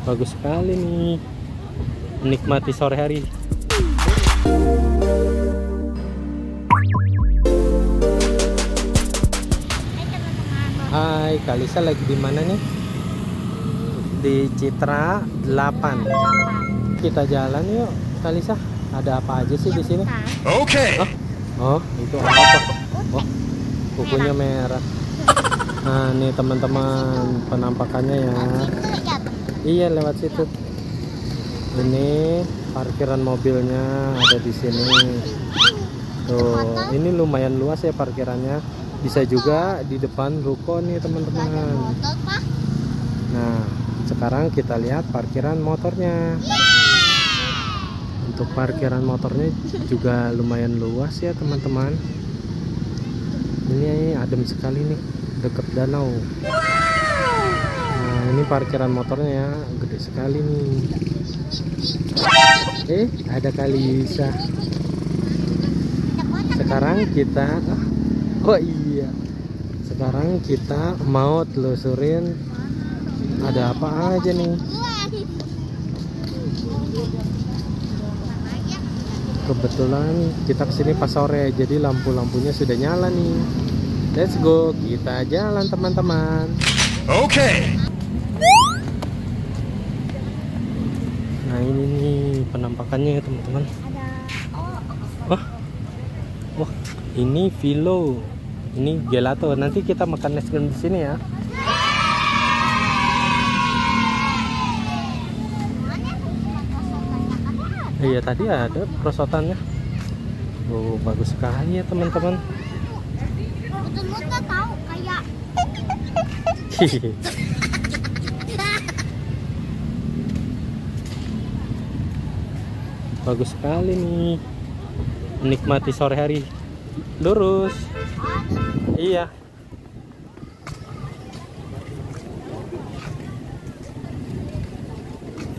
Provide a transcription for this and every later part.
Bagus sekali nih, menikmati sore hari. Hai, Kak Lisa lagi di mana nih? Di Citra 8. Kita jalan yuk, Kak Lisa. Ada apa aja sih di sini? Oke. Oh, itu apa? Oh, kukunya merah. Nah, nih teman-teman, penampakannya ya. Iya, lewat situ. Ini parkiran mobilnya ada di sini. Tuh, ini lumayan luas ya parkirannya. Bisa juga di depan ruko nih teman-teman. Nah, sekarang kita lihat parkiran motornya. Untuk parkiran motornya juga lumayan luas ya teman-teman. Ini adem sekali nih, dekat danau. Nah, ini parkiran motornya gede sekali nih. Ada Kalisa. Sekarang kita sekarang kita mau telusurin ada apa aja nih. Kebetulan kita kesini pas sore, jadi lampu-lampunya sudah nyala nih. Let's go, kita jalan teman-teman. Oke. Nah ini nih penampakannya ya teman-teman. Wah, ini filo, ini gelato. Nanti kita makan es krim di sini ya. Iya, tadi ada perosotannya. Oh, bagus sekali ya teman-teman. Bagus sekali nih, menikmati sore hari. Lurus. Iya.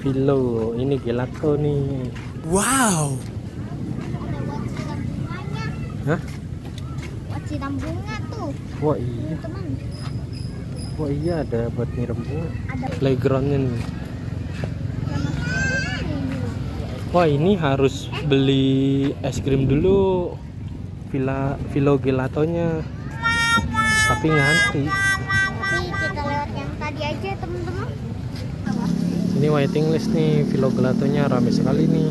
Filo, ini gelato nih. Wow. Hah? Buat siram bunga tuh. Wah iya. Wah iya, ada buat nyiram bunga. Playgroundnya nih. Wah ini harus beli es krim dulu. Filo gelatonya. Tapi ngantri. Tapi kita lewat yang tadi aja teman-teman. Ini waiting list nih, filo gelatonya rame sekali nih.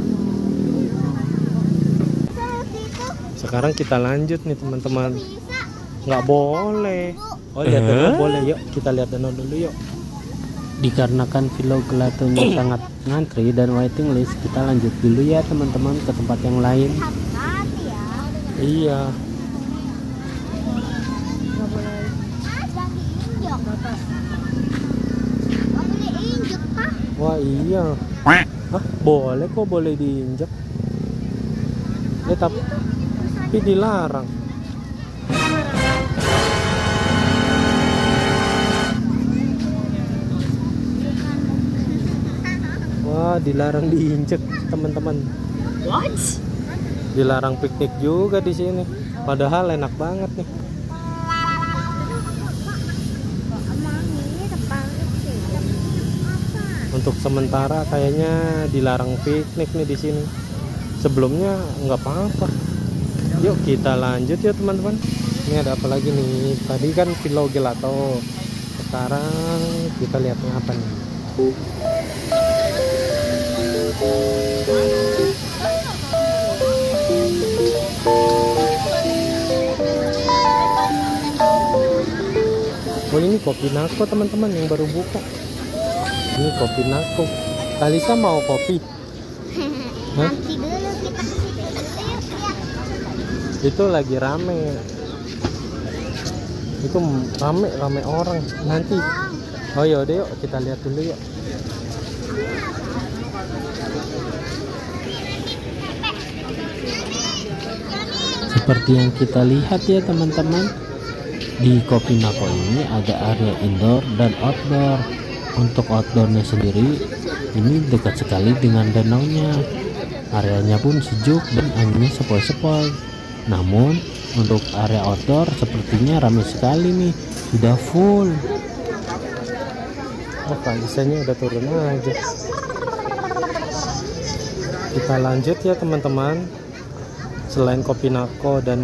Sekarang kita lanjut nih teman-teman. Nggak boleh. Oh lihat danau boleh, yuk kita lihat danau dulu yuk. Dikarenakan filo gelatonya sangat ngantri dan waiting list, kita lanjut dulu ya teman-teman ke tempat yang lain. Iya. Wah iya. Hah, boleh kok, boleh diinjak. Tapi dilarang. Wah, dilarang diinjak, teman-teman. What? Dilarang piknik juga di sini. Padahal enak banget nih. Untuk sementara kayaknya dilarang piknik nih di sini. Sebelumnya nggak apa-apa. Yuk kita lanjut ya teman-teman. Ini ada apa lagi nih? Tadi kan filo gelato. Sekarang kita lihatnya apa nih? Oh ini kopi nako teman-teman yang baru buka. Ini kopi nako. Kalisa mau kopi? Nanti dulu, kita ke situ dulu yuk. Itu lagi rame. Itu rame orang. Nanti. Oh yaudah yuk, kita lihat dulu yuk. Seperti yang kita lihat ya teman-teman, di kopi nako ini ada area indoor dan outdoor. Untuk outdoornya sendiri ini dekat sekali dengan danaunya, areanya pun sejuk dan anginnya sepoi-sepoi. Namun untuk area outdoor sepertinya ramai sekali nih, sudah full. Panjisanya udah turun aja. Kita lanjut ya teman-teman. Selain kopi nako dan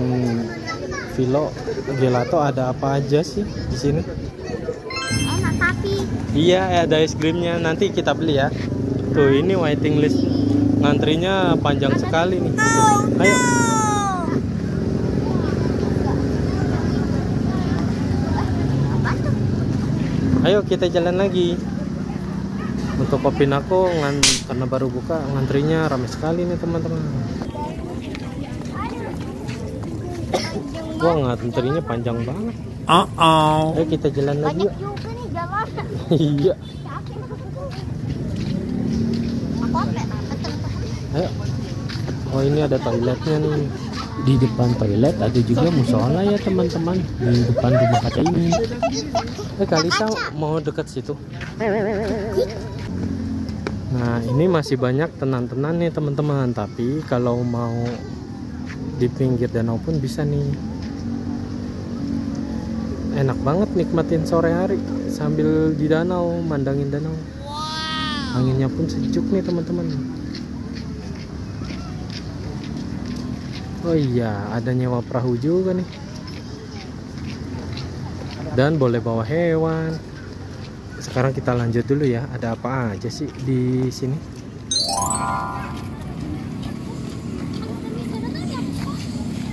filo gelato ada apa aja sih di sini? Enak tapi. Iya, ada es krimnya. Nanti kita beli ya. Tuh, ini waiting list. Ngantrinya panjang sekali nih. Ayo. Ayo kita jalan lagi. Untuk kopi nako karena baru buka, ngantrinya ramai sekali nih teman-teman. Wah, ngantrinya panjang banget. Ayo kita jalan lagi. Iya. Ayo. Oh, ini ada toiletnya nih. Di depan toilet ada juga musola ya teman-teman, di depan rumah kaca ini. Kalisa mau dekat situ. Nah, ini masih banyak tenan-tenan nih teman-teman, tapi kalau mau di pinggir danau pun bisa nih. Enak banget nikmatin sore hari sambil di danau, mandangin danau. Anginnya pun sejuk nih teman-teman. Oh iya, ada nyewa perahu juga nih. Dan boleh bawa hewan. Sekarang kita lanjut dulu ya. Ada apa aja sih di sini?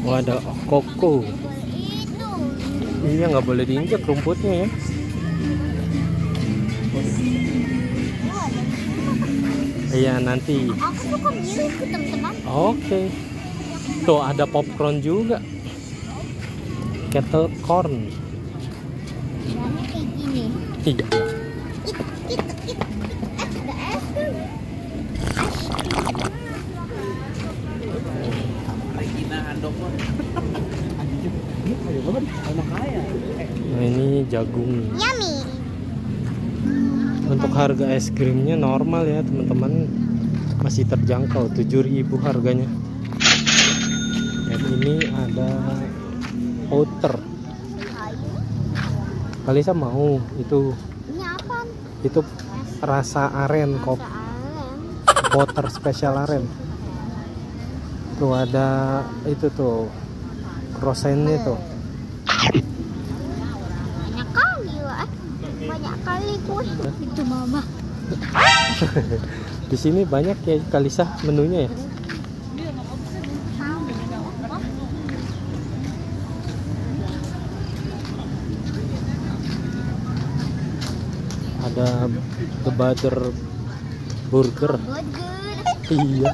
Oh, ada koko. Iya, nggak boleh diinjak rumputnya ya. Iya, nanti. Oke. Tuh ada popcorn juga, kettle corn. Iya. Nah, ini jagung. Untuk harga es krimnya normal ya teman-teman, masih terjangkau, 7.000 harganya. Ini ada outer. Kalisa mau itu. Ini apa? Itu rasa aren kopi. Outer spesial aren. Tuh ada itu tuh. Rosennya tuh. Banyak kali loh. Banyak kali kue. Itu mama. Di sini banyak ya Kalisa menunya ya. Ada The Butter Burger. Iya.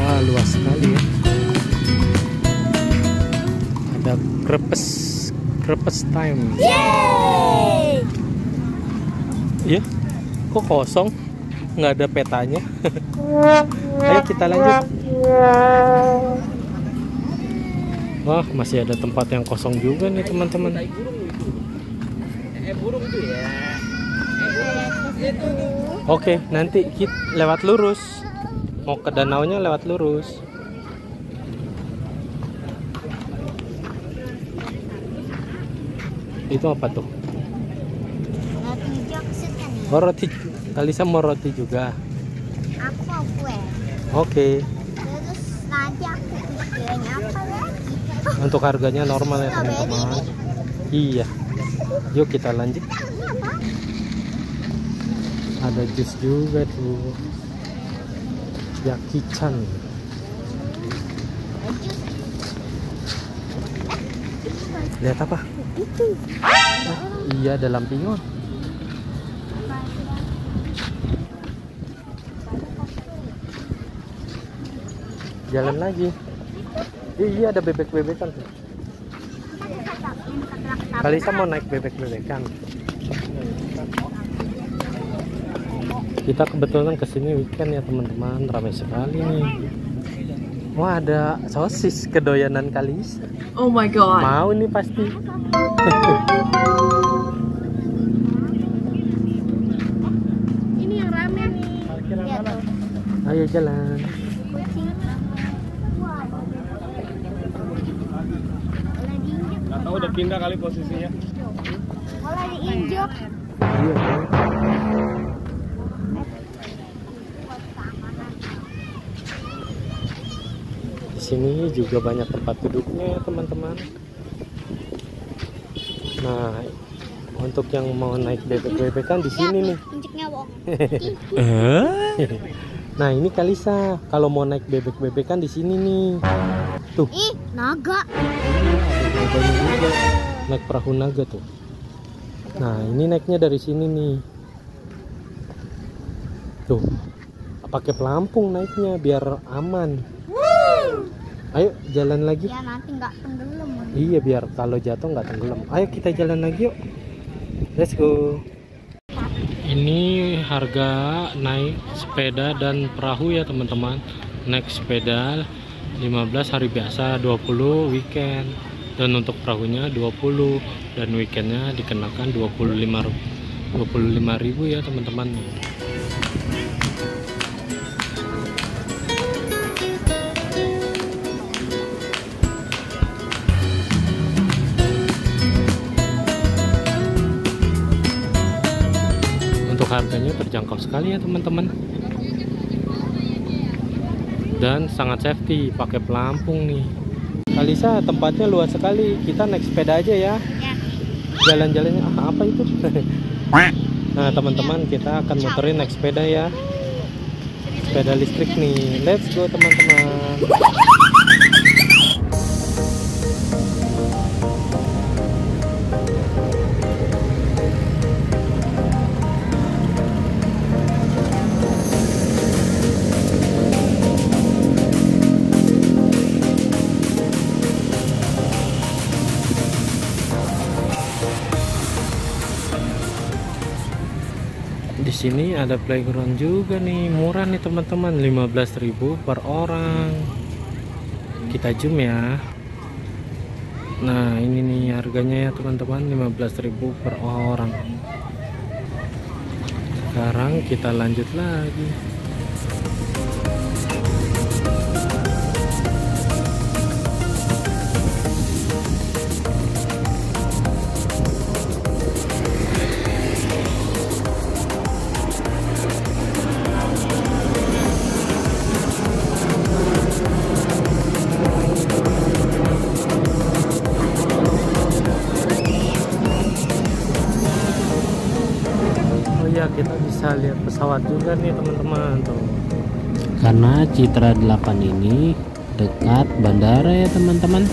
Wah, luas sekali ya. Ada crepes time. Yeay! Iya. Kok kosong? Nggak ada petanya. Ayo kita lanjut. Wah, masih ada tempat yang kosong juga nih teman-teman. Oke, nanti kita lewat lurus. Mau ke danaunya lewat lurus. Itu apa tuh? Oh, roti. Kalisa mau roti juga. Aku mau kue. Oke. Untuk harganya normal ya teman-teman. Iya. Yuk kita lanjut. Ada jus juga tuh. Yakican. Lihat apa? Itu. Ah, iya, ada lampion. Jalan lagi. Iya, ada bebek-bebekan. Kalisa mau naik bebek-bebekan. Kita kebetulan kesini weekend ya teman-teman, ramai sekali nih. Wah, ada sosis kedoyanan Kalisa. Oh my god. Mau nih pasti. Ini yang rame nih. Ayo jalan. pindah kali posisinya. Oh, lagi injok. Di sini juga banyak tempat duduknya, teman-teman. Nah, untuk yang mau naik bebek-bebek kan di sini nih. Nah, ini Kalisa, kalau mau naik bebek-bebek kan di sini nih. Tuh. Ih, naga. Naik perahu naga tuh. Nah, ini naiknya dari sini nih. Tuh. Pakai pelampung naiknya biar aman. Ayo jalan lagi. Ya nanti nggak tenggelam. Iya, biar kalau jatuh nggak tenggelam. Ayo kita jalan lagi yuk. Let's go. Ini harga naik sepeda dan perahu ya teman-teman. Naik sepeda 15 hari biasa, 20 weekend. Dan untuk perahunya 20 dan weekendnya dikenakan 25.000 ya teman-teman. Harganya terjangkau sekali ya teman-teman, dan sangat safety, pakai pelampung nih. Kalisa, tempatnya luas sekali, kita naik sepeda aja ya. Jalan-jalannya apa itu? Nah teman-teman, kita akan muterin naik sepeda ya, sepeda listrik nih. Let's go teman-teman. Sini ada playground juga nih, murah nih teman-teman, 15.000 per orang. Kita zoom ya. Nah ini nih harganya ya teman-teman, 15.000 per orang. Sekarang kita lanjut lagi. Kita bisa lihat pesawat juga nih teman-teman tuh. Karena Citra 8 ini dekat bandara ya teman-teman,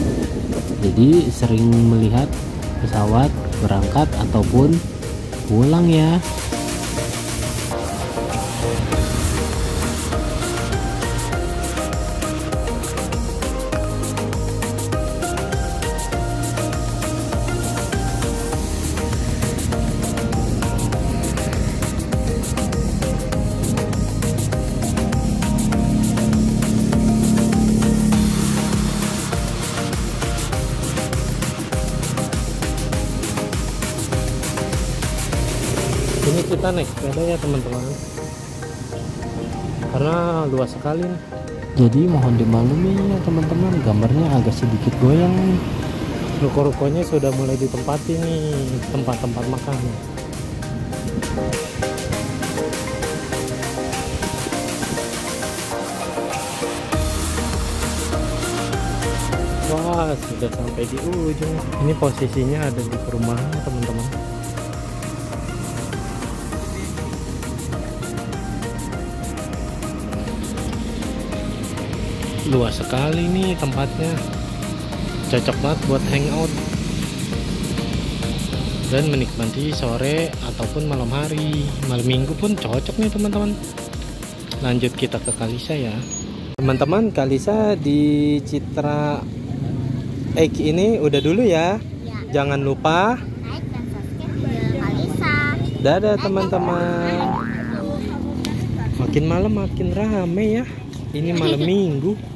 jadi sering melihat pesawat berangkat ataupun pulang ya. Ini kita naik sepeda ya teman-teman, karena luas sekali nih. Jadi mohon dimaklumi ya teman-teman, gambarnya agak sedikit goyang. Ruko-rukonya sudah mulai ditempati nih, tempat-tempat makan. Wah, sudah sampai di ujung. Ini posisinya ada di perumahan teman-teman. Luas sekali nih tempatnya, cocok banget buat hangout dan menikmati sore ataupun malam hari, malam minggu pun cocok nih teman-teman. Lanjut kita ke Kalisa ya teman-teman. Kalisa di Citra 8 ini udah dulu ya, jangan lupa like dan subscribe Kalisa. Dadah teman-teman, makin malam makin rame ya, ini malam minggu.